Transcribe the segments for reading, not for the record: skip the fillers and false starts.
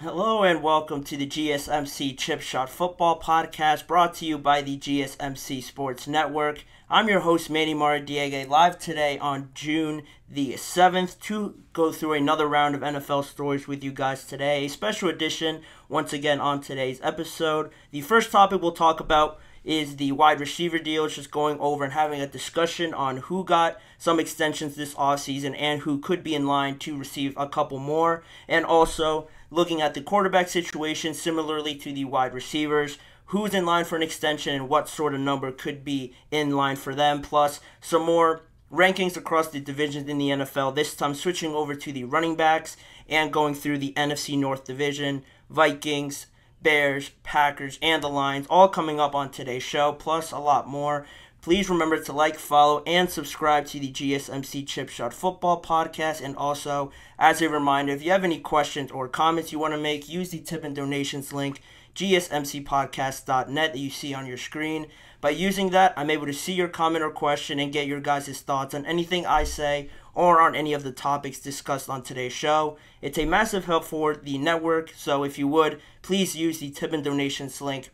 Hello and welcome to the GSMC Chip Shot Football Podcast, brought to you by the GSMC Sports Network. I'm your host, Manny Maradiegue, live today on June the 7th to go through another round of NFL stories with you guys today. A special edition, once again, on today's episode. The first topic we'll talk about is the wide receiver deals, just going over and having a discussion on who got some extensions this offseason and who could be in line to receive a couple more, and also looking at the quarterback situation similarly to the wide receivers, who's in line for an extension and what sort of number could be in line for them, plus some more rankings across the divisions in the NFL, this time switching over to the running backs and going through the NFC North Division, Vikings, Bears, Packers, and the Lions, all coming up on today's show, plus a lot more. Please remember to like, follow, and subscribe to the GSMC Chip Shot Football Podcast. And also, as a reminder, if you have any questions or comments you want to make, use the tip and donations link, gsmcpodcast.net, that you see on your screen. By using that, I'm able to see your comment or question and get your guys' thoughts on anything I say or on any of the topics discussed on today's show. It's a massive help for the network, so if you would, please use the tip and donations link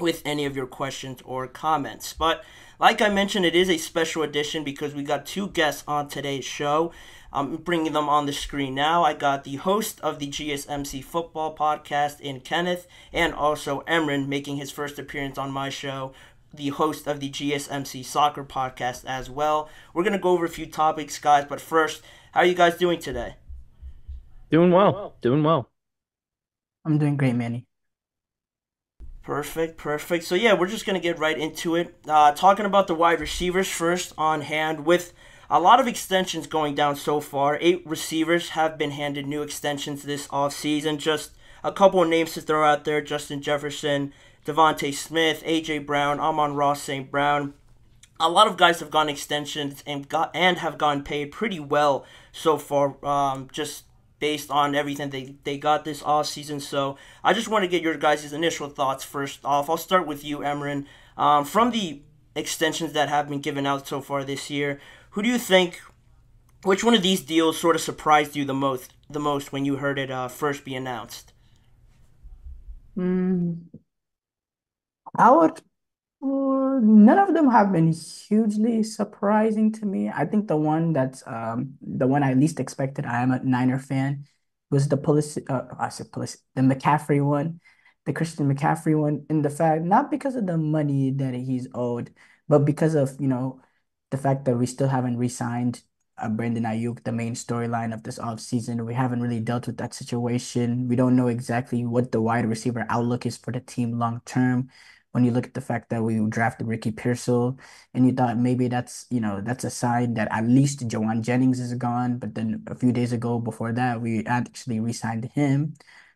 with any of your questions or comments. But like I mentioned, it is a special edition because we got two guests on today's show. I'm bringing them on the screen now. I got the host of the GSMC Football Podcast in Kenneth, and also Emran making his first appearance on my show, the host of the GSMC Soccer Podcast as well. We're going to go over a few topics, guys, but first, how are you guys doing today? Doing well. I'm doing great, Manny. Perfect. So, yeah, we're just going to get right into it. Talking about the wide receivers first on hand, with a lot of extensions going down so far. 8 receivers have been handed new extensions this offseason. Just a couple of names to throw out there: Justin Jefferson, Devontae Smith, AJ Brown, Amon-Ra St. Brown. A lot of guys have gotten extensions and have gotten paid pretty well so far, just based on everything they got this offseason. So I just want to get your guys' initial thoughts first off. I'll start with you, Emran. From the extensions that have been given out so far this year, who do you think, which one of these deals sort of surprised you the most when you heard it first be announced? None of them have been hugely surprising to me. I think the one that's the one I least expected, I am a Niner fan, was the McCaffrey one, the Christian McCaffrey one. In the fact, not because of the money that he's owed, but because of, you know, the fact that we still haven't re-signed Brandon Aiyuk, the main storyline of this offseason. We haven't really dealt with that situation. We don't know exactly what the wide receiver outlook is for the team long term. When you look at the fact that we drafted Ricky Pearsall, and you thought maybe that's a sign that at least Joanne Jennings is gone, but then a few days ago before that, we actually re-signed him.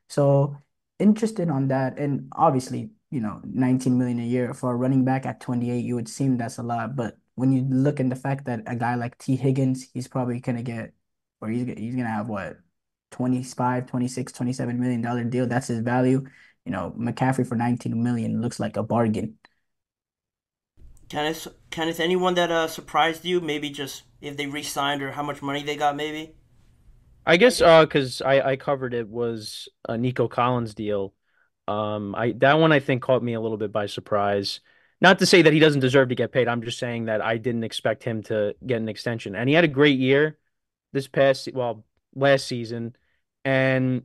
So interested on that. And obviously, you know, $19 million a year for a running back at 28, you would seem that's a lot. But when you look at the fact that a guy like Tee Higgins, he's probably going to get, or he's going to have what, $25, $26, $27 million deal. That's his value. You know, McCaffrey for $19 million looks like a bargain. Kenneth, anyone that surprised you? Maybe just if they re-signed or how much money they got, maybe? I guess because I covered it, was a Nico Collins deal. That one I think caught me a little bit by surprise. Not to say that he doesn't deserve to get paid. I'm just saying that I didn't expect him to get an extension. And he had a great year last season. And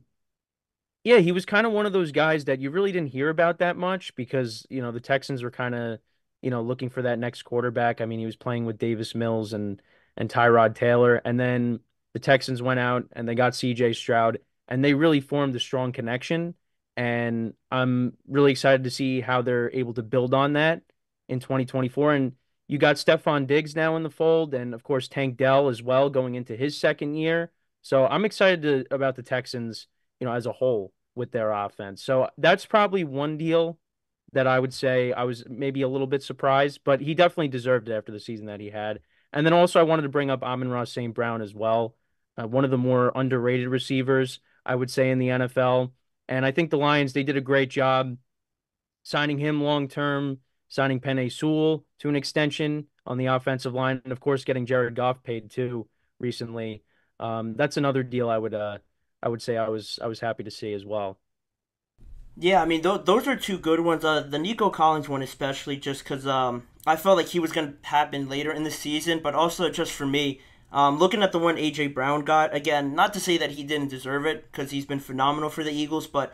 yeah, he was kind of one of those guys that you really didn't hear about that much because, you know, the Texans were kind of, you know, looking for that next quarterback. I mean, he was playing with Davis Mills and Tyrod Taylor. And then the Texans went out and they got C.J. Stroud, and they really formed a strong connection. And I'm really excited to see how they're able to build on that in 2024. And you got Stefon Diggs now in the fold, and of course Tank Dell as well going into his second year. So I'm excited about the Texans, you know, as a whole with their offense. So that's probably one deal that I would say I was maybe a little bit surprised, but he definitely deserved it after the season that he had. And then also I wanted to bring up Amon-Ra St. Brown as well, one of the more underrated receivers, I would say, in the NFL. And I think the Lions, they did a great job signing him long-term, signing Penei Sewell to an extension on the offensive line, and of course getting Jared Goff paid too recently. That's another deal I would I would say I was happy to see as well. Yeah, I mean, those are two good ones. The Nico Collins one especially, just because I felt like he was going to happen later in the season, but also just for me, looking at the one AJ Brown got, again, not to say that he didn't deserve it, because he's been phenomenal for the Eagles, but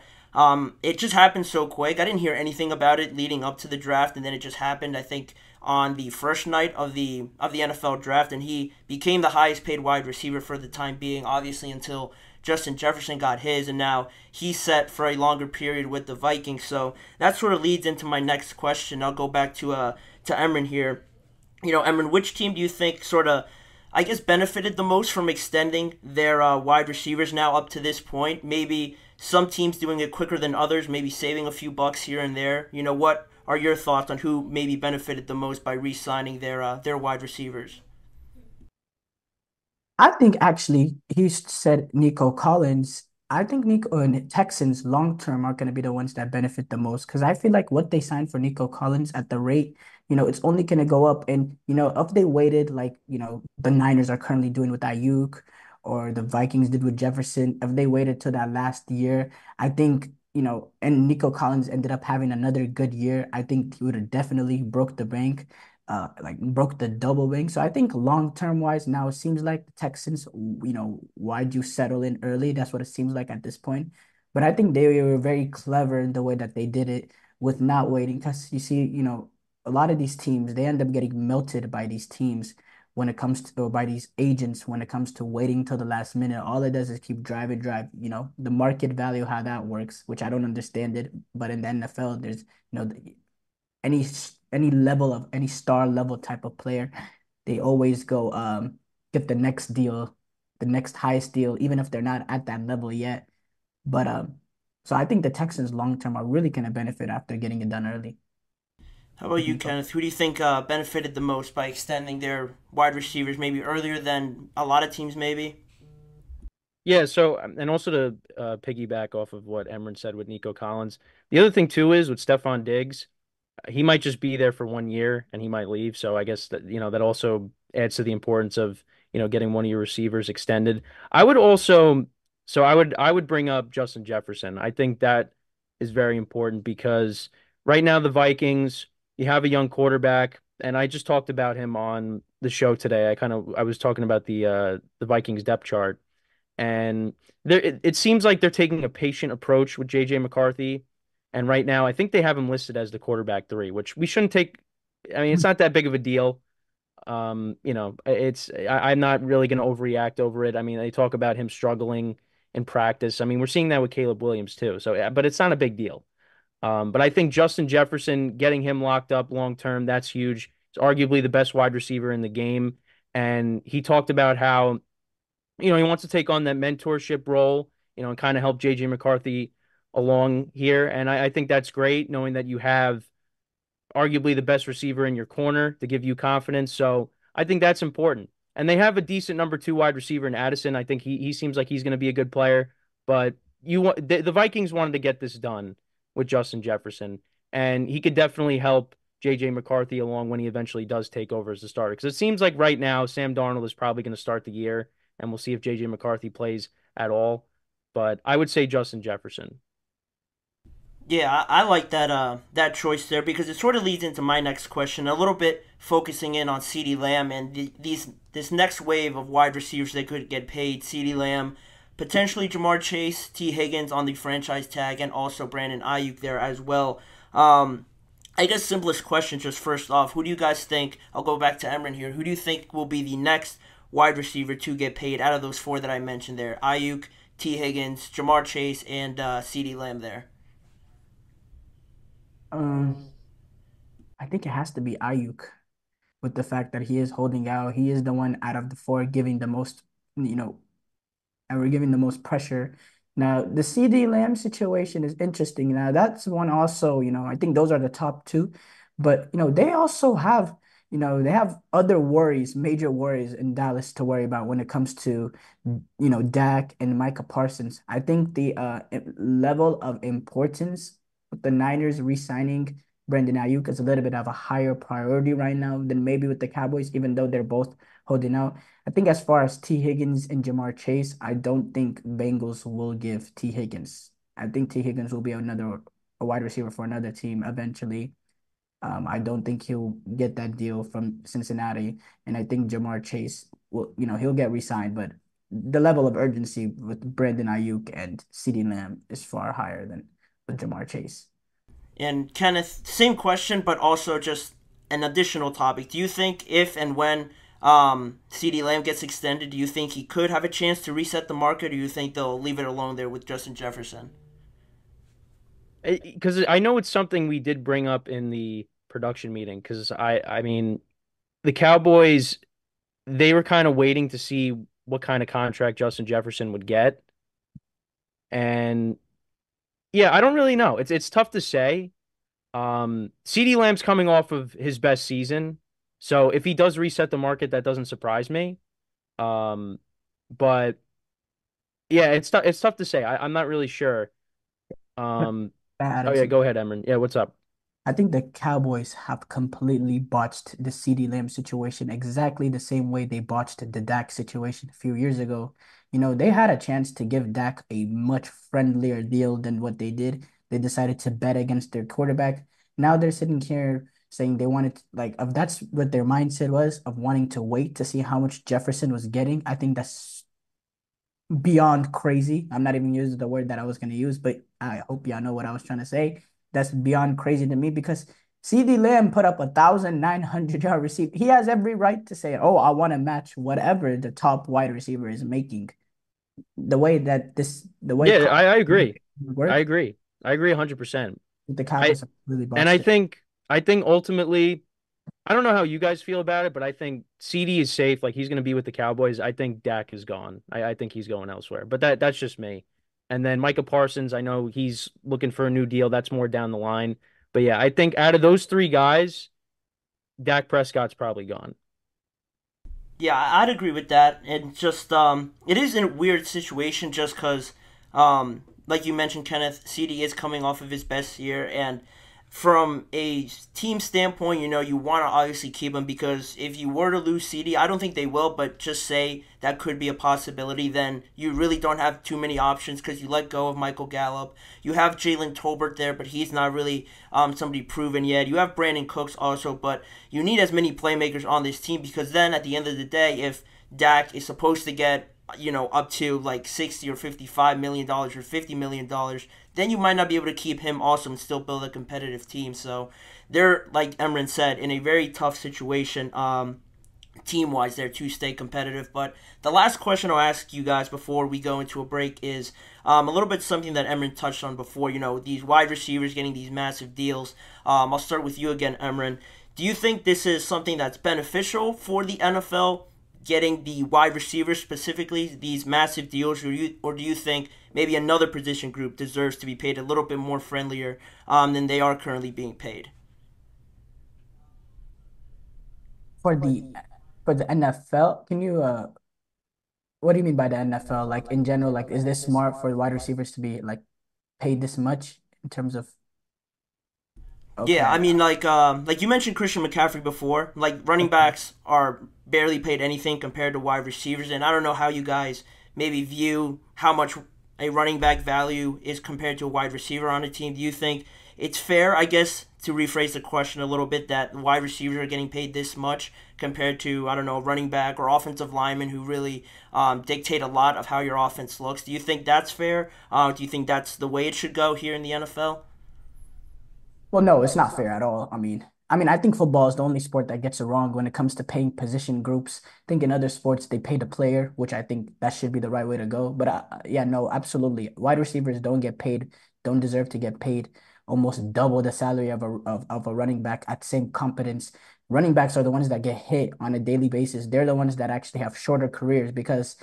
it just happened so quick. I didn't hear anything about it leading up to the draft, and then it just happened, I think, on the first night of the NFL draft, and he became the highest paid wide receiver for the time being, obviously, until Justin Jefferson got his, and now he's set for a longer period with the Vikings. So that sort of leads into my next question. I'll go back to Emran here. You know, Emran, which team do you think sort of, I guess, benefited the most from extending their wide receivers now up to this point? Maybe some teams doing it quicker than others, maybe saving a few bucks here and there. You know, what are your thoughts on who maybe benefited the most by re-signing their wide receivers? I think actually he said Nico Collins. I think Nico and Texans long term are going to be the ones that benefit the most, because I feel like what they signed for Nico Collins at the rate, you know, it's only going to go up. And, you know, if they waited like, you know, the Niners are currently doing with Aiyuk or the Vikings did with Jefferson, if they waited till that last year, I think, you know, and Nico Collins ended up having another good year, I think he would have definitely broke the bank. Like broke the double wing. So I think long-term wise, now it seems like the Texans, you know, why'd you settle in early? That's what it seems like at this point. But I think they were very clever in the way that they did it with not waiting, because you see, you know, a lot of these teams, they end up getting melted by these teams when it comes to, or by these agents when it comes to waiting till the last minute. All it does is keep drive, you know, the market value, how that works, which I don't understand it. But in the NFL, there's, you know, any level of any star level type of player, they always go get the next deal, the next highest deal, even if they're not at that level yet. But so I think the Texans long term are really going to benefit after getting it done early. How about you, Kenneth? Who do you think benefited the most by extending their wide receivers maybe earlier than a lot of teams maybe? Yeah, so, and also to piggyback off of what Emran said with Nico Collins, the other thing too is with Stefon Diggs, he might just be there for 1 year and he might leave. So I guess that, you know, that also adds to the importance of, you know, getting one of your receivers extended. I would also, so I would bring up Justin Jefferson. I think that is very important because right now the Vikings, you have a young quarterback, and I just talked about him on the show today. I was talking about the Vikings depth chart, and there, it seems like they're taking a patient approach with J.J. McCarthy. And right now, I think they have him listed as the quarterback 3, which we shouldn't take. I mean, it's not that big of a deal. You know, I'm not really going to overreact over it. I mean, they talk about him struggling in practice. I mean, we're seeing that with Caleb Williams too. So, but it's not a big deal. But I think Justin Jefferson, getting him locked up long term, that's huge. He's arguably the best wide receiver in the game. And he talked about how, you know, he wants to take on that mentorship role, you know, and kind of help J.J. McCarthy along here, and I think that's great, knowing that you have arguably the best receiver in your corner to give you confidence. So I think that's important. And they have a decent number 2 wide receiver in Addison. I think he seems like he's going to be a good player, but the Vikings wanted to get this done with Justin Jefferson, and he could definitely help J.J. McCarthy along when he eventually does take over as the starter, because it seems like right now Sam Darnold is probably going to start the year, and we'll see if J.J. McCarthy plays at all. But I would say Justin Jefferson. Yeah, I like that choice there, because it sort of leads into my next question, a little bit focusing in on Ceedee Lamb and this next wave of wide receivers that could get paid. Ceedee Lamb, potentially Ja'Marr Chase, Tee Higgins on the franchise tag, and also Brandon Aiyuk there as well. I guess simplest question, just first off, who do you guys think, I'll go back to Emran here, who do you think will be the next wide receiver to get paid out of those 4 that I mentioned there? Aiyuk, Tee Higgins, Ja'Marr Chase, and Ceedee Lamb there. I think it has to be Aiyuk, with the fact that he is holding out. He is the one out of the 4 giving the most, you know, and we're giving the most pressure. Now, the Ceedee Lamb situation is interesting. Now, that's one also, you know, I think those are the top 2. But, you know, they also have, you know, they have other worries, major worries in Dallas to worry about when it comes to, you know, Dak and Micah Parsons. I think the level of importance with the Niners re-signing Brandon Aiyuk is a little bit of a higher priority right now than maybe with the Cowboys, even though they're both holding out. I think as far as Tee Higgins and Ja'Marr Chase, I don't think Bengals will give Tee Higgins. I think Tee Higgins will be a wide receiver for another team eventually. I don't think he'll get that deal from Cincinnati, and I think Ja'Marr Chase will, he'll get re-signed, but the level of urgency with Brandon Aiyuk and Ceedee Lamb is far higher than with Ja'Marr Chase. And Kenneth, same question, but also just an additional topic. Do you think if and when Ceedee Lamb gets extended, do you think he could have a chance to reset the market, or do you think they'll leave it alone there with Justin Jefferson? Because I know it's something we did bring up in the production meeting, because I mean, the Cowboys, they were kind of waiting to see what kind of contract Justin Jefferson would get. And yeah, I don't really know. It's tough to say. CeeDee Lamb's coming off of his best season. So if he does reset the market, that doesn't surprise me. But yeah, it's tough to say. I'm not really sure. Go ahead, Emran. Yeah, what's up? I think the Cowboys have completely botched the Ceedee Lamb situation exactly the same way they botched the Dak situation a few years ago. They had a chance to give Dak a much friendlier deal than what they did. They decided to bet against their quarterback. Now they're sitting here saying they wanted, if that's what their mindset was, of wanting to wait to see how much Jefferson was getting. I think that's beyond crazy. I'm not even using the word that I was going to use, but I hope y'all know what I was trying to say. That's beyond crazy to me, because Ceedee Lamb put up 1,900-yard receiver. He has every right to say, I want to match whatever the top wide receiver is making. I agree. I agree 100%. The Cowboys are really busted. And I think ultimately, I don't know how you guys feel about it, but I think Ceedee is safe. He's going to be with the Cowboys. I think Dak is gone. I think he's going elsewhere. But that's just me. And then Micah Parsons, I know he's looking for a new deal. That's more down the line. But yeah, I think out of those three guys, Dak Prescott's probably gone. Yeah, I'd agree with that. And just, it is a weird situation just because, like you mentioned, Kenneth, Ceedee is coming off of his best year. And from a team standpoint, you want to obviously keep him, because if you were to lose Ceedee, I don't think they will, but just say that could be a possibility, then you really don't have too many options, because you let go of Michael Gallup. You have Jalen Tolbert there, but he's not really somebody proven yet. You have Brandon Cooks also, but you need as many playmakers on this team, because then at the end of the day, if Dak is supposed to get up to $60 or $55 million or $50 million, then you might not be able to keep him also and still build a competitive team. So they're, like Emran said, in a very tough situation team-wise there to stay competitive. But the last question I'll ask you guys before we go into a break is a little bit something that Emran touched on before, these wide receivers getting these massive deals. I'll start with you again, Emran. Do you think this is something that's beneficial for the NFL, getting the wide receivers specifically these massive deals, or do you think maybe another position group deserves to be paid a little bit more friendlier than they are currently being paid? For the NFL, can you what do you mean by the NFL? In general, is this smart for wide receivers to be paid this much in terms of? Okay. Yeah, I mean, like you mentioned Christian McCaffrey before, running backs are barely paid anything compared to wide receivers, and I don't know how you guys maybe view how much a running back value is compared to a wide receiver on a team. Do you think it's fair, I guess, to rephrase the question a little bit, that wide receivers are getting paid this much compared to, I don't know, running back or offensive linemen who really dictate a lot of how your offense looks? Do you think that's fair? Do you think that's the way it should go here in the NFL? Well, no, it's not fair at all. I mean, I think football is the only sport that gets it wrong when it comes to paying position groups. I think in other sports, they pay the player, which I think that should be the right way to go. But yeah, no, absolutely. Wide receivers don't deserve to get paid almost double the salary of a running back at the same competence. Running backs are the ones that get hit on a daily basis. They're the ones that actually have shorter careers because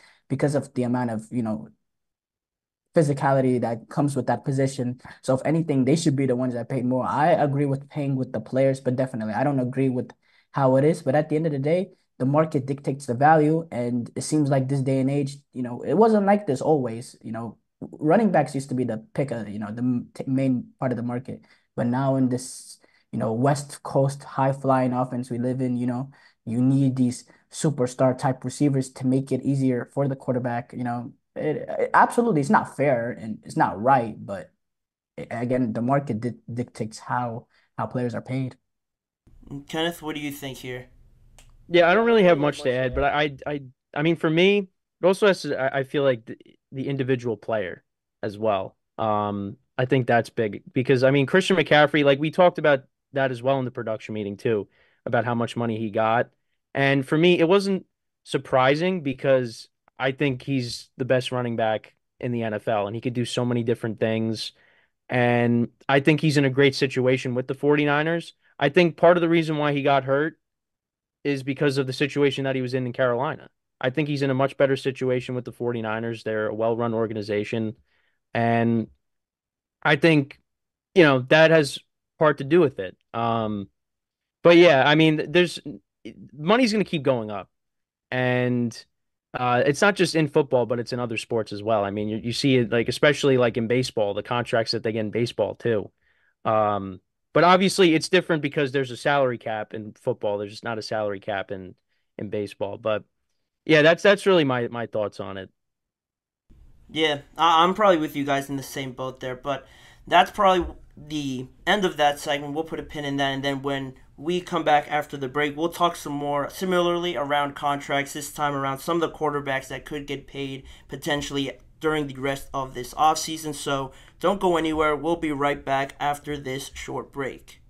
of the amount of, physicality that comes with that position. So if anything, they should be the ones that pay more. I agree with paying with the players, but definitely I don't agree with how it is. But at the end of the day, the market dictates the value, and it seems like this day and age, it wasn't like this always. Running backs used to be the pick of, the main part of the market. But now in this, West Coast high-flying offense we live in, you need these superstar type receivers to make it easier for the quarterback. You know, it absolutely, it's not fair and it's not right, but again, the market dictates how players are paid. Kenneth, what do you think here? Yeah, I don't really have much to add, but I mean, for me, it also has to, I feel like the individual player as well. I think that's big because, I mean, Christian McCaffrey, like we talked about that as well in the production meeting too, about how much money he got. And for me, it wasn't surprising because I think he's the best running back in the NFL and he could do so many different things. And I think he's in a great situation with the 49ers. I think part of the reason why he got hurt is because of the situation that he was in Carolina. I think he's in a much better situation with the 49ers. They're a well-run organization. And I think, you know, that has part to do with it. But yeah, I mean, there's money's going to keep going up. And it's not just in football, but it's in other sports as well. I mean, you see it, like, especially like in baseball, the contracts that they get in baseball too. But obviously it's different because there's a salary cap in football. There's just not a salary cap in baseball. But yeah, that's really my thoughts on it. Yeah, I'm probably with you guys in the same boat there, but that's probably the end of that segment. We'll put a pin in that, and then when we come back after the break, we'll talk some more similarly around contracts, this time around some of the quarterbacks that could get paid potentially during the rest of this offseason. So don't go anywhere. We'll be right back after this short break.